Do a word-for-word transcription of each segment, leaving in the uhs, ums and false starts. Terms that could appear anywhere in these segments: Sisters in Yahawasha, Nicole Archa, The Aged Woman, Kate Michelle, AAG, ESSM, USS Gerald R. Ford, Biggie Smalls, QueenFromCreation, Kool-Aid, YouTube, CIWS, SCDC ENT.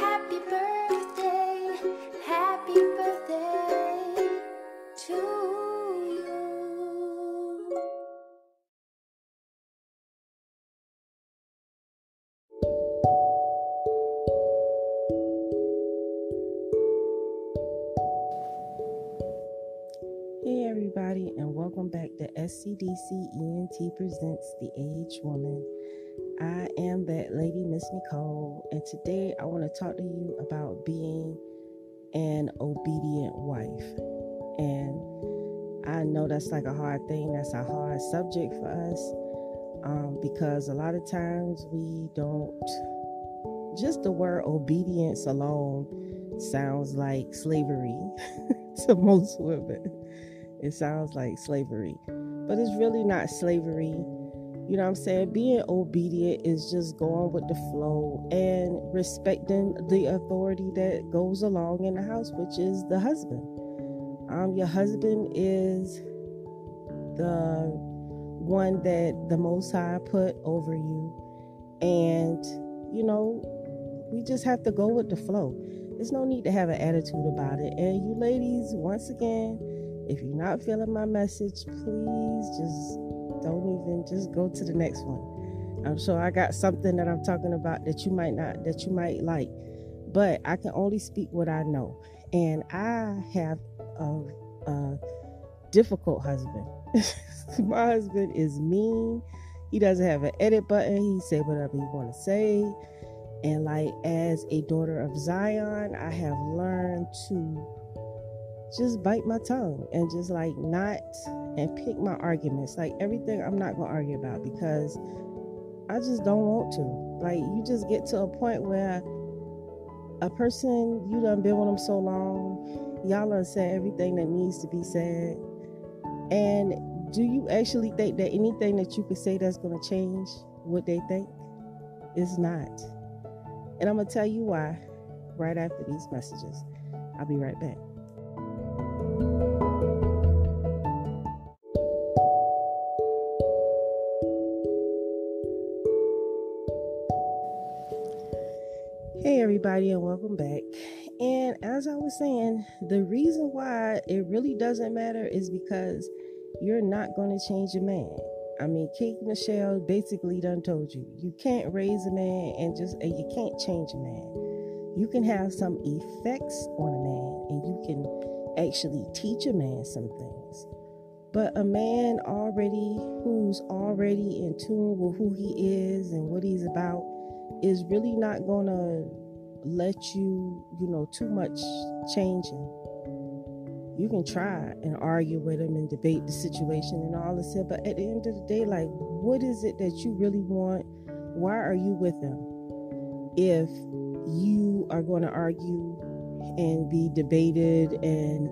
happy birthday. Happy birthday to you. Hey everybody, and welcome back to S C D C E N T Presents The Aged Woman. I am that lady, Miss Nicole, and today I want to talk to you about being an obedient wife. And I know that's like a hard thing, that's a hard subject for us, um, because a lot of times we don't, just the word obedience alone sounds like slavery to most women. It sounds like slavery, but it's really not slavery. You know what I'm saying? Being obedient is just going with the flow and respecting the authority that goes along in the house, which is the husband. Um, your husband is the one that the Most High put over you. And, you know, we just have to go with the flow. There's no need to have an attitude about it. And you ladies, once again, if you're not feeling my message, please just... don't even, just go to the next one. I'm sure I got something that I'm talking about that you might not, that you might like, but I can only speak what I know. And I have a, a difficult husband. My husband is mean. He doesn't have an edit button. He say whatever he want to say. And like, as a daughter of Zion, I have learned to just bite my tongue and just like not and pick my arguments. Like everything I'm not gonna argue about because I just don't want to. Like you just get to a point where a person, you done been with them so long, y'all done said everything that needs to be said. And do you actually think that anything that you could say that's gonna change what they think? It's not. And I'm gonna tell you why right after these messages. I'll be right back. Hey everybody, and welcome back. And as I was saying, the reason why it really doesn't matter is because you're not going to change a man. I mean, Kate Michelle basically done told you, you can't raise a man and just, and you can't change a man. You can have some effects on a man and you can actually teach a man some things. But a man already, who's already in tune with who he is and what he's about, is really not gonna let you, you know, too much change him. You can try and argue with him and debate the situation and all this, but at the end of the day, like, what is it that you really want? Why are you with him? If you are gonna argue and be debated, and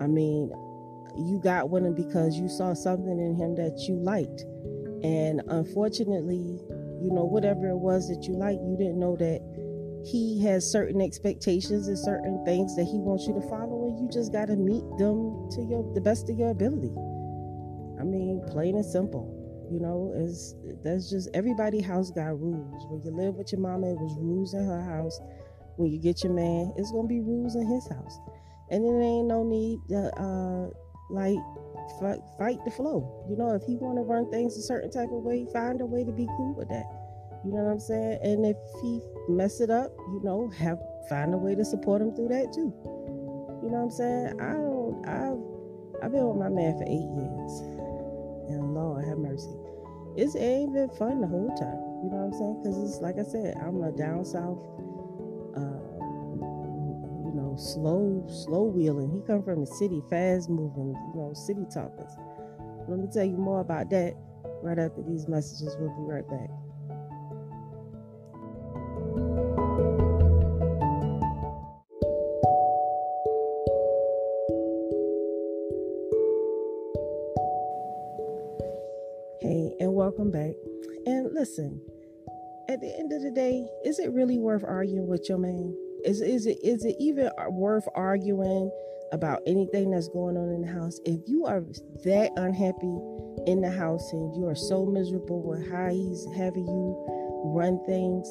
I mean, you got with him because you saw something in him that you liked, and unfortunately, you know, whatever it was that you like, you didn't know that he has certain expectations and certain things that he wants you to follow, and you just got to meet them to your, the best of your ability. I mean, plain and simple. You know, is that's just, everybody house got rules. When you live with your mama, it was rules in her house. When you get your man, it's going to be rules in his house. And then there ain't no need to, uh, like, fight the flow. You know, if he want to run things a certain type of way, find a way to be cool with that. You know what I'm saying? And if he mess it up, you know, have find a way to support him through that too. You know what I'm saying? I don't. I've I've been with my man for eight years, and Lord have mercy, it's it ain't been fun the whole time. You know what I'm saying? Because it's like I said, I'm a down south, uh, you know, slow, slow wheeling. He come from the city, fast moving, you know, city talkers. Let me tell you more about that right after these messages. We'll be right back. Hey, and welcome back. And listen, at the end of the day, is it really worth arguing with your man? Is is it is it even worth arguing about anything that's going on in the house? If you are that unhappy in the house and you are so miserable with how he's having you run things,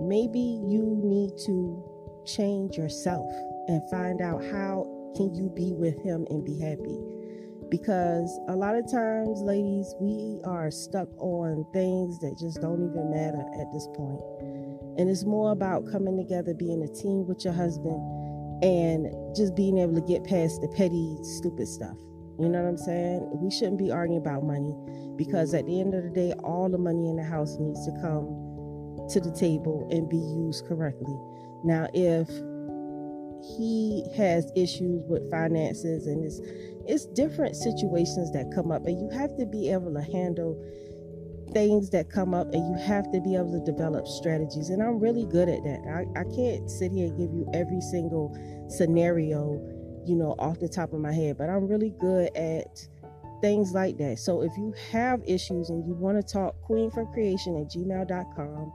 maybe you need to change yourself and find out how can you be with him and be happy. Because a lot of times, ladies, we are stuck on things that just don't even matter at this point. And it's more about coming together, being a team with your husband, and just being able to get past the petty, stupid stuff. You know what I'm saying? We shouldn't be arguing about money, because at the end of the day, all the money in the house needs to come to the table and be used correctly. Now, if he has issues with finances, and it's, it's different situations that come up, and you have to be able to handle things that come up, and you have to be able to develop strategies. And I'm really good at that. I, I can't sit here and give you every single scenario, you know, off the top of my head, but I'm really good at things like that. So if you have issues and you want to talk, queenfromcreation at gmail dot com.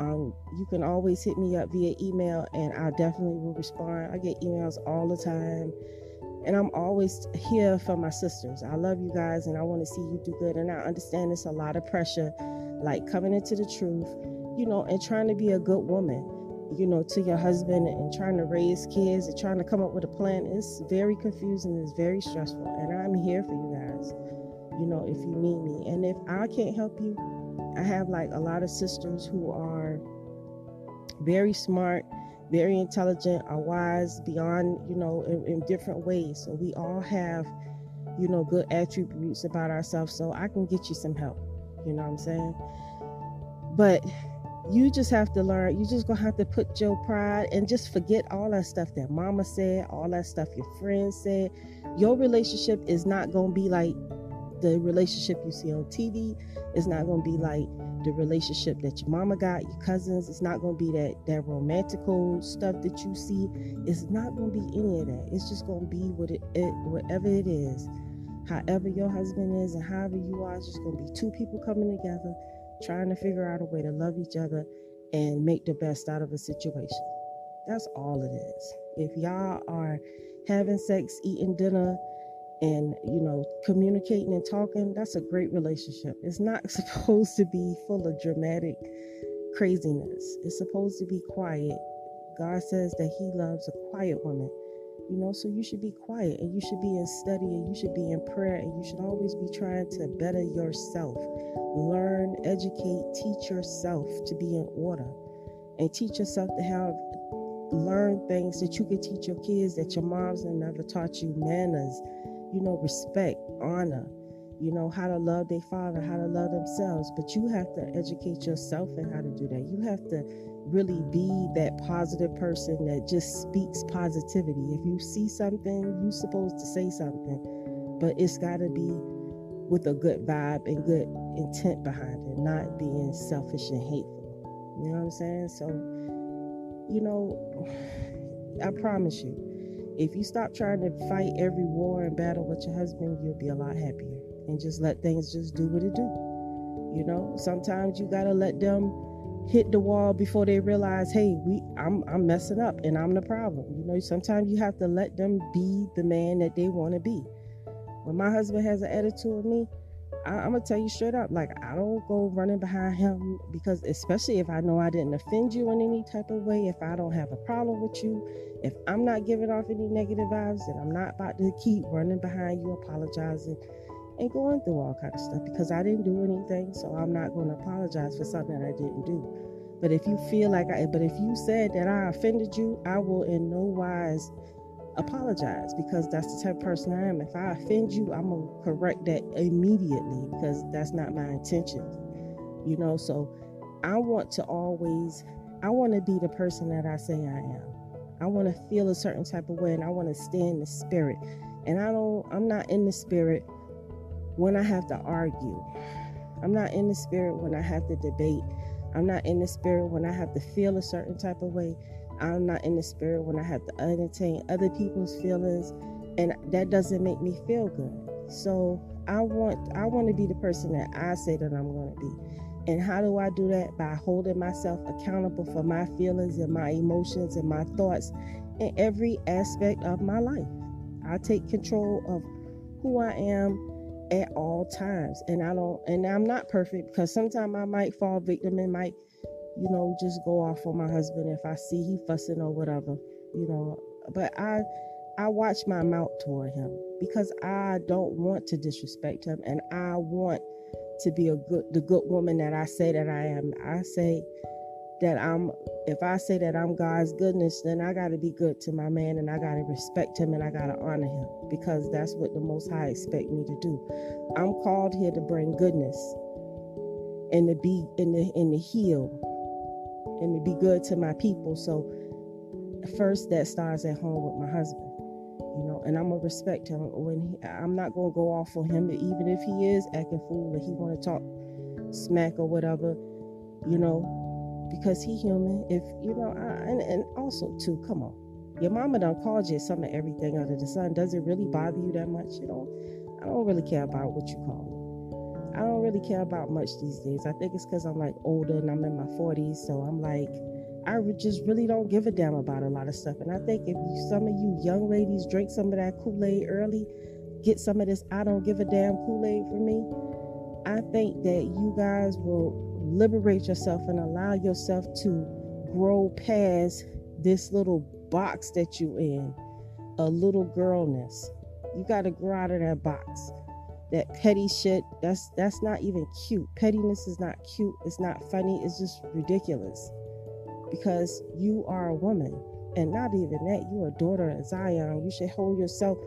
Um, you can always hit me up via email, and I definitely will respond. I get emails all the time, and I'm always here for my sisters. I love you guys, and I want to see you do good. And I understand it's a lot of pressure, like coming into the truth, you know, and trying to be a good woman, you know, to your husband, and trying to raise kids and trying to come up with a plan. It's very confusing. It's very stressful, and I'm here for you guys, you know, if you need me. And if I can't help you, I have like a lot of sisters who are very smart, very intelligent, are wise beyond, you know, in, in different ways. So we all have, you know, good attributes about ourselves. So I can get you some help. You know what I'm saying? But you just have to learn. You just gonna have to put your pride and just forget all that stuff that mama said, all that stuff your friends said. Your relationship is not gonna be like the relationship you see on T V. It's not going to be like the relationship that your mama got, your cousins. It's not going to be that that romantical stuff that you see. It's not going to be any of that. It's just going to be what it, it whatever it is. However your husband is and however you are, it's just going to be two people coming together, trying to figure out a way to love each other and make the best out of a situation. That's all it is. If y'all are having sex, eating dinner, and, you know, communicating and talking, that's a great relationship. It's not supposed to be full of dramatic craziness. It's supposed to be quiet. God says that he loves a quiet woman, you know, so you should be quiet, and you should be in study, and you should be in prayer, and you should always be trying to better yourself. Learn, educate, teach yourself to be in order, and teach yourself to have learn things that you could teach your kids that your moms never taught you. Manners, you know, respect, honor, you know, how to love their father, how to love themselves. But you have to educate yourself in how to do that. You have to really be that positive person that just speaks positivity. If you see something, you're supposed to say something, but it's got to be with a good vibe and good intent behind it, not being selfish and hateful. You know what I'm saying? So, you know, I promise you, if you stop trying to fight every war and battle with your husband, you'll be a lot happier. And just let things just do what it do. You know, sometimes you gotta let them hit the wall before they realize, hey, we, I'm, I'm messing up and I'm the problem. You know, sometimes you have to let them be the man that they want to be. When my husband has an attitude with me, I, I'm gonna tell you straight up, like, I don't go running behind him, because especially if I know I didn't offend you in any type of way, if I don't have a problem with you, if I'm not giving off any negative vibes, then I'm not about to keep running behind you, apologizing and going through all kind of stuff, because I didn't do anything, so I'm not going to apologize for something that I didn't do. But if you feel like I, but if you said that I offended you, I will in no wise apologize, because that's the type of person I am. If I offend you, I'm going to correct that immediately, because that's not my intention. You know, so I want to always, I want to be the person that I say I am. I want to feel a certain type of way, and I want to stay in the spirit. And I don't, I'm not in the spirit when I have to argue. I'm not in the spirit when I have to debate. I'm not in the spirit when I have to feel a certain type of way. I'm not in the spirit when I have to entertain other people's feelings. and that doesn't make me feel good. So I want I want to be the person that I say that I'm going to be. And how do I do that? By holding myself accountable for my feelings and my emotions and my thoughts in every aspect of my life. I take control of who I am at all times, and I don't and I'm not perfect, because sometimes I might fall victim and might, you know, just go off on my husband if I see he fussing or whatever, you know. But I I watch my mouth toward him, because I don't want to disrespect him, and I want to be a good the good woman that I say that I am. I say that I'm if I say that I'm God's goodness, then I gotta be good to my man, and I gotta respect him, and I gotta honor him, because that's what the Most High expect me to do. I'm called here to bring goodness and to be and to, and to heal and to be good to my people. So first, that starts at home with my husband, you know, and I'm gonna respect him. When he, I'm not gonna go off on him, even if he is acting fool or he wanna talk smack or whatever, you know. Because he human, if, you know, I, and, and also, too, come on. Your mama done called you some of everything under the sun. Does it really bother you that much? You know, I don't really care about what you call me. I don't really care about much these days. I think it's because I'm, like, older and I'm in my forties. So I'm, like, I just really don't give a damn about a lot of stuff. And I think if you, some of you young ladies drink some of that Kool-Aid early, get some of this I don't give a damn Kool-Aid for me, I think that you guys will liberate yourself and allow yourself to grow past this little box that you in, a little girlness. You got to grow out of that box, that petty shit. That's that's not even cute. Pettiness is not cute. It's not funny. It's just ridiculous, because you are a woman, and not even that. You're a daughter of Zion. You should hold yourself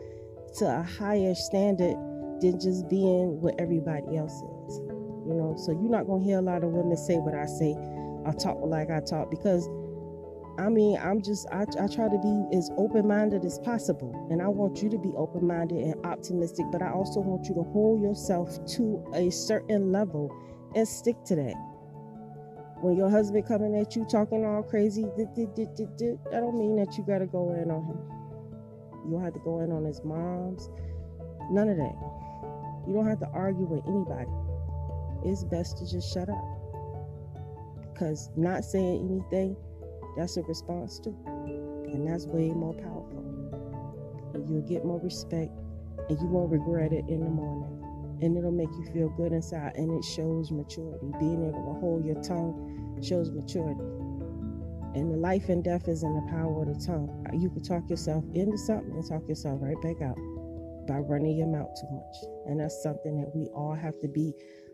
to a higher standard than just being what everybody else is. You know, so you're not going to hear a lot of women say what I say or talk like I talk, because, I mean, I'm just, I, I try to be as open-minded as possible. And I want you to be open-minded and optimistic, but I also want you to hold yourself to a certain level and stick to that. When your husband coming at you talking all crazy, that don't mean that you got to go in on him. You don't have to go in on his moms. None of that. You don't have to argue with anybody. It's best to just shut up, because not saying anything, that's a response too, and that's way more powerful, and you'll get more respect, and you won't regret it in the morning, and it'll make you feel good inside, and it shows maturity. Being able to hold your tongue shows maturity, and the life and death is in the power of the tongue. You can talk yourself into something and talk yourself right back out by running your mouth too much, and that's something that we all have to be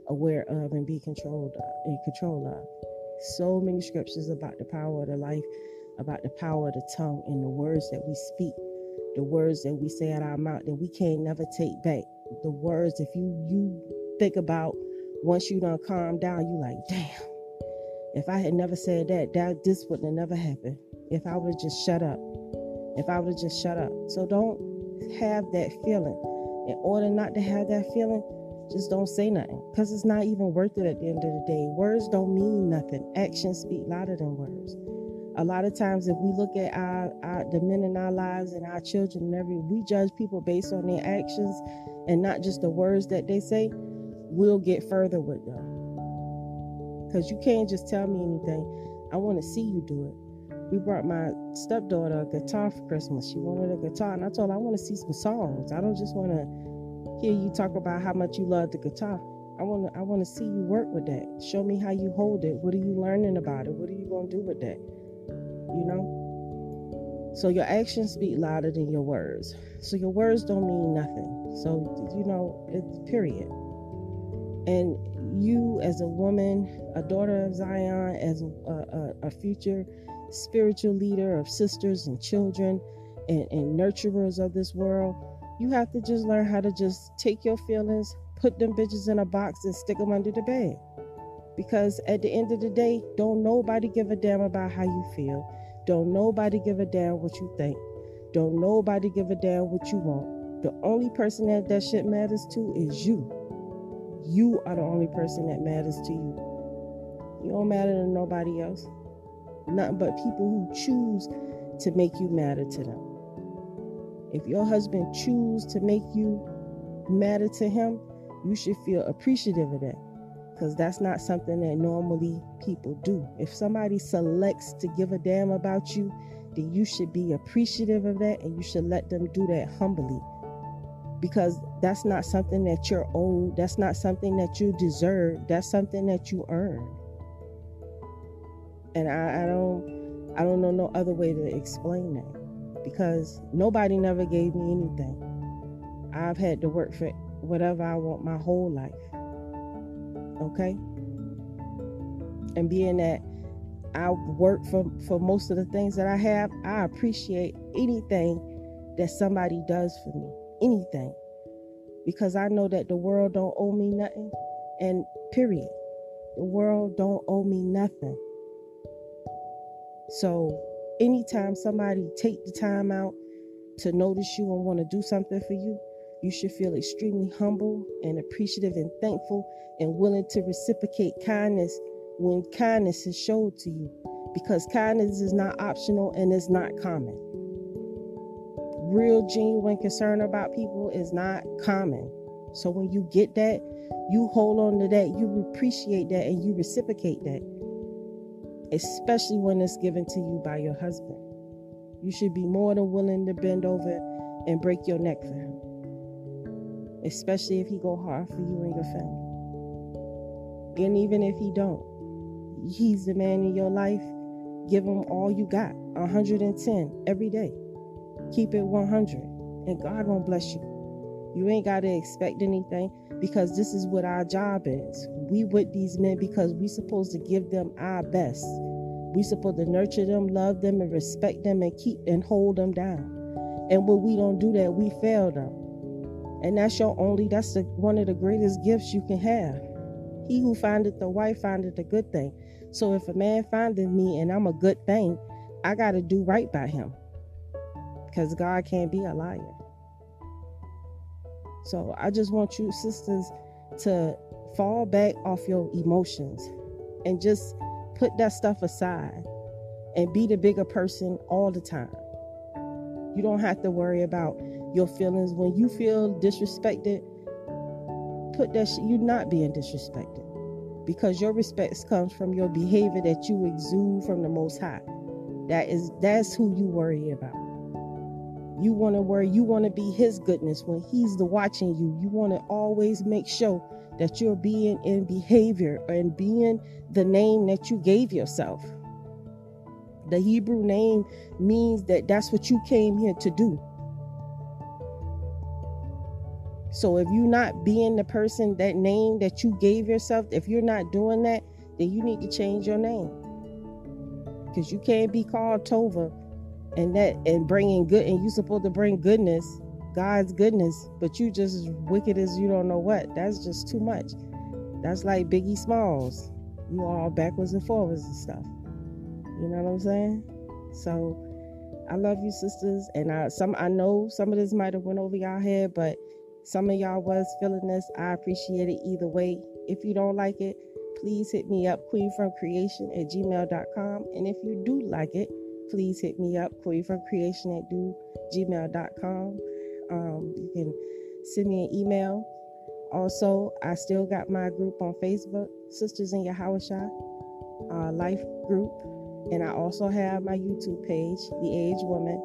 aware of and be controlled of, in control of. So many scriptures about the power of the life, about the power of the tongue, and the words that we speak, the words that we say out our mouth that we can't never take back. The words, if you you think about, once you done calm down, you like, damn, if I had never said that, that this wouldn't have never happened. If I would have just shut up, if I would have just shut up. So don't have that feeling. In order not to have that feeling, just don't say nothing, because it's not even worth it at the end of the day. Words don't mean nothing. Actions speak louder than words. A lot of times, if we look at our, our the men in our lives and our children and everything, we judge people based on their actions and not just the words that they say, we'll get further with them. Because you can't just tell me anything. I want to see you do it. We brought my stepdaughter a guitar for Christmas. She wanted a guitar, and I told her I want to see some songs. I don't just want to hear you talk about how much you love the guitar. I want to I want to see you work with that. Show me how you hold it. What are you learning about it? What are you going to do with that? You know? So your actions speak louder than your words. So your words don't mean nothing. So, you know, it's period. And you as a woman, a daughter of Zion, as a, a, a future spiritual leader of sisters and children and, and nurturers of this world, you have to just learn how to just take your feelings, put them bitches in a box, and stick them under the bed. Because at the end of the day, don't nobody give a damn about how you feel. Don't nobody give a damn what you think. Don't nobody give a damn what you want. The only person that that shit matters to is you. You are the only person that matters to you. You don't matter to nobody else. Nothing but people who choose to make you matter to them. If your husband chooses to make you matter to him, you should feel appreciative of that, because that's not something that normally people do. If somebody selects to give a damn about you, then you should be appreciative of that, and you should let them do that humbly, because that's not something that you're owed. That's not something that you deserve. That's something that you earn. And I, I don't, I don't know no other way to explain that, because nobody never gave me anything. I've had to work for whatever I want my whole life. Okay? And being that I work for, for most of the things that I have, I appreciate anything that somebody does for me. Anything. Because I know that the world don't owe me nothing. And period. The world don't owe me nothing. So anytime somebody take the time out to notice you and want to do something for you, you should feel extremely humble and appreciative and thankful and willing to reciprocate kindness when kindness is showed to you, because kindness is not optional and it's not common. Real genuine concern about people is not common. So when you get that, you hold on to that, you appreciate that, and you reciprocate that, especially when it's given to you by your husband. You should be more than willing to bend over and break your neck for him, especially if he go hard for you and your family. And even if he don't, he's the man in your life. Give him all you got, one hundred ten every day. Keep it one hundred, and God gonna bless you. You ain't gotta expect anything, because this is what our job is. We with these men because we supposed to give them our best. We supposed to nurture them, love them, and respect them, and keep and hold them down. And when we don't do that, we fail them. And that's your only, that's the, one of the greatest gifts you can have. He who findeth the wife findeth a good thing. So if a man findeth me and I'm a good thing, I got to do right by him, because God can't be a liar. So I just want you sisters to fall back off your emotions and just put that stuff aside and be the bigger person all the time. You don't have to worry about your feelings. When you feel disrespected, put that shit, you're not being disrespected, because your respect comes from your behavior that you exude from the Most High. That is, that's who you worry about. You want to worry, you want to be his goodness when he's the watching you. You want to always make sure that you're being in behavior and being the name that you gave yourself. The Hebrew name means that that's what you came here to do. So if you're not being the person, that name that you gave yourself, if you're not doing that, then you need to change your name. Because you can't be called Tova and that and bringing good, and you're supposed to bring goodness, God's goodness, but you just as wicked as you don't know what. That's just too much. That's like Biggie Smalls. You all backwards and forwards and stuff. You know what I'm saying? So I love you sisters, and I some I know some of this might have went over y'all head, but some of y'all was feeling this. I appreciate it either way. If you don't like it, please hit me up, queenfromcreation at gmail dot com. And if you do like it, please hit me up, queenfromcreation at gmail dot com. Um, you can send me an email. Also, I still got my group on Facebook, Sisters in Yahawasha, uh, Life Group. And I also have my YouTube page, The Aged Woman,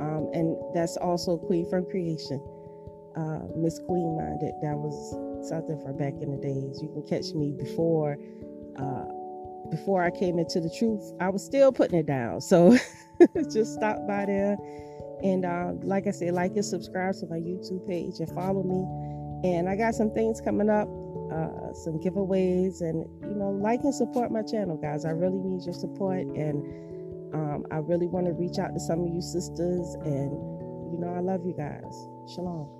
um, and that's also Queen From Creation, uh, Miss Queen Minded. That was something from back in the days. You can catch me before, uh, before I came into the truth. I was still putting it down, so just stop by there. And uh, like I said, like and subscribe to my YouTube page and follow me. And I got some things coming up. Uh, some giveaways, and you know, like and support my channel, guys. I really need your support, and um, I really want to reach out to some of you sisters, and you know, I love you guys. Shalom.